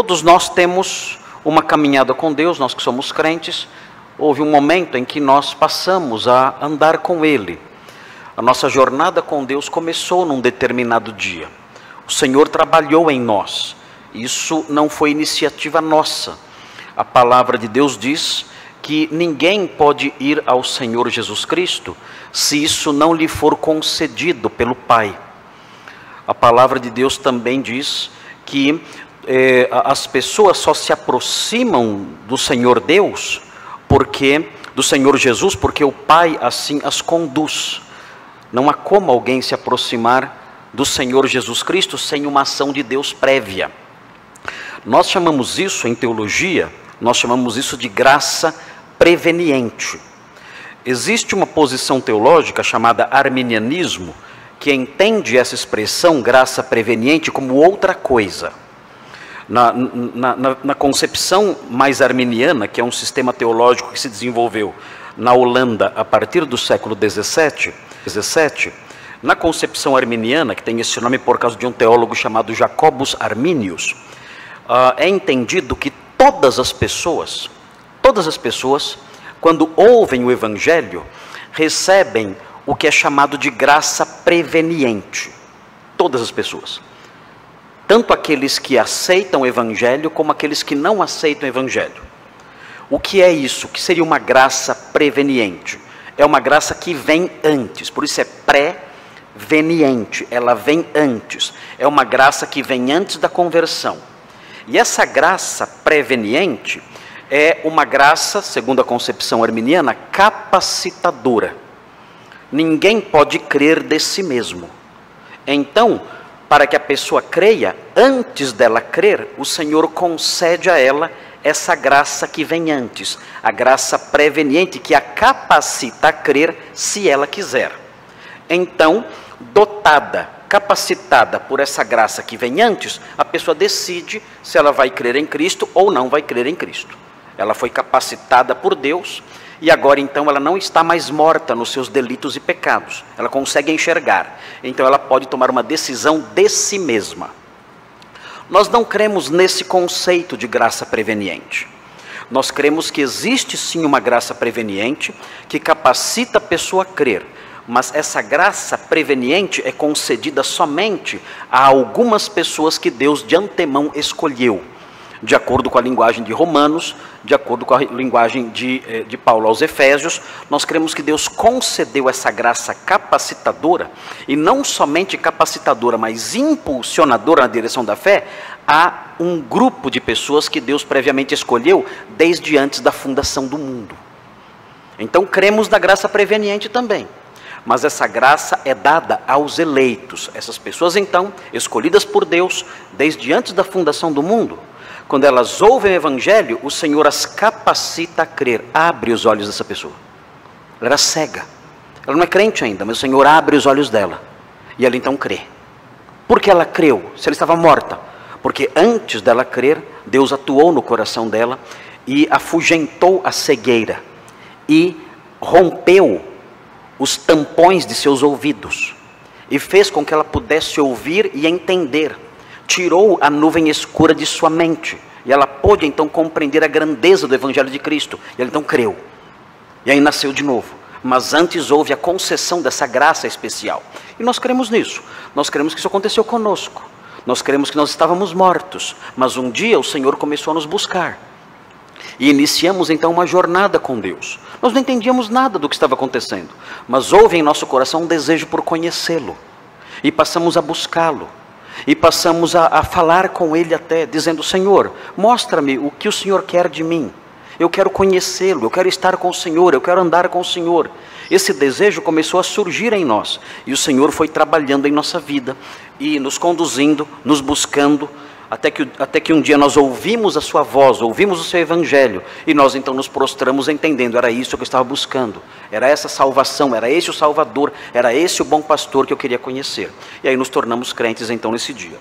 Todos nós temos uma caminhada com Deus, nós que somos crentes, houve um momento em que nós passamos a andar com Ele. A nossa jornada com Deus começou num determinado dia. O Senhor trabalhou em nós. Isso não foi iniciativa nossa. A palavra de Deus diz que ninguém pode ir ao Senhor Jesus Cristo se isso não lhe for concedido pelo Pai. A palavra de Deus também diz que as pessoas só se aproximam do Senhor Deus, do Senhor Jesus, porque o Pai assim as conduz. Não há como alguém se aproximar do Senhor Jesus Cristo sem uma ação de Deus prévia. Nós chamamos isso, em teologia, nós chamamos isso de graça preveniente. Existe uma posição teológica chamada arminianismo, que entende essa expressão graça preveniente como outra coisa. Na concepção mais arminiana, que é um sistema teológico que se desenvolveu na Holanda a partir do século XVII, na concepção arminiana, que tem esse nome por causa de um teólogo chamado Jacobus Arminius, é entendido que todas as pessoas, quando ouvem o Evangelho, recebem o que é chamado de graça preveniente. Todas as pessoas. Tanto aqueles que aceitam o Evangelho, como aqueles que não aceitam o Evangelho. O que é isso? O que seria uma graça preveniente? É uma graça que vem antes, por isso é pré-veniente, ela vem antes. É uma graça que vem antes da conversão. E essa graça preveniente é uma graça, segundo a concepção arminiana, capacitadora. Ninguém pode crer de si mesmo. Então, para que a pessoa creia, antes dela crer, o Senhor concede a ela essa graça que vem antes, a graça preveniente que a capacita a crer se ela quiser. Então, dotada, capacitada por essa graça que vem antes, a pessoa decide se ela vai crer em Cristo ou não vai crer em Cristo. Ela foi capacitada por Deus e agora então ela não está mais morta nos seus delitos e pecados. Ela consegue enxergar, então ela pode tomar uma decisão de si mesma. Nós não cremos nesse conceito de graça preveniente. Nós cremos que existe sim uma graça preveniente que capacita a pessoa a crer, mas essa graça preveniente é concedida somente a algumas pessoas que Deus de antemão escolheu, de acordo com a linguagem de Romanos, de acordo com a linguagem de Paulo aos Efésios. Nós cremos que Deus concedeu essa graça capacitadora, e não somente capacitadora, mas impulsionadora na direção da fé, a um grupo de pessoas que Deus previamente escolheu desde antes da fundação do mundo. Então cremos na graça preveniente também, mas essa graça é dada aos eleitos. Essas pessoas então, escolhidas por Deus desde antes da fundação do mundo, quando elas ouvem o Evangelho, o Senhor as capacita a crer, abre os olhos dessa pessoa. Ela era cega, ela não é crente ainda, mas o Senhor abre os olhos dela, e ela então crê. Por que ela creu, se ela estava morta? Porque antes dela crer, Deus atuou no coração dela, e afugentou a cegueira, e rompeu os tampões de seus ouvidos, e fez com que ela pudesse ouvir e entender. Tirou a nuvem escura de sua mente, e ela pôde então compreender a grandeza do Evangelho de Cristo, e ela então creu, e aí nasceu de novo. Mas antes houve a concessão dessa graça especial, e nós cremos nisso. Nós cremos que isso aconteceu conosco. Nós cremos que nós estávamos mortos, mas um dia o Senhor começou a nos buscar, e iniciamos então uma jornada com Deus. Nós não entendíamos nada do que estava acontecendo, mas houve em nosso coração um desejo por conhecê-lo, e passamos a buscá-lo, e passamos a falar com Ele até, dizendo: Senhor, mostra-me o que o Senhor quer de mim. Eu quero conhecê-lo, eu quero estar com o Senhor, eu quero andar com o Senhor. Esse desejo começou a surgir em nós, e o Senhor foi trabalhando em nossa vida, e nos conduzindo, nos buscando, até que um dia nós ouvimos a sua voz, ouvimos o seu Evangelho, e nós então nos prostramos entendendo, era isso que eu estava buscando, era essa salvação, era esse o Salvador, era esse o bom pastor que eu queria conhecer. E aí nos tornamos crentes então nesse dia.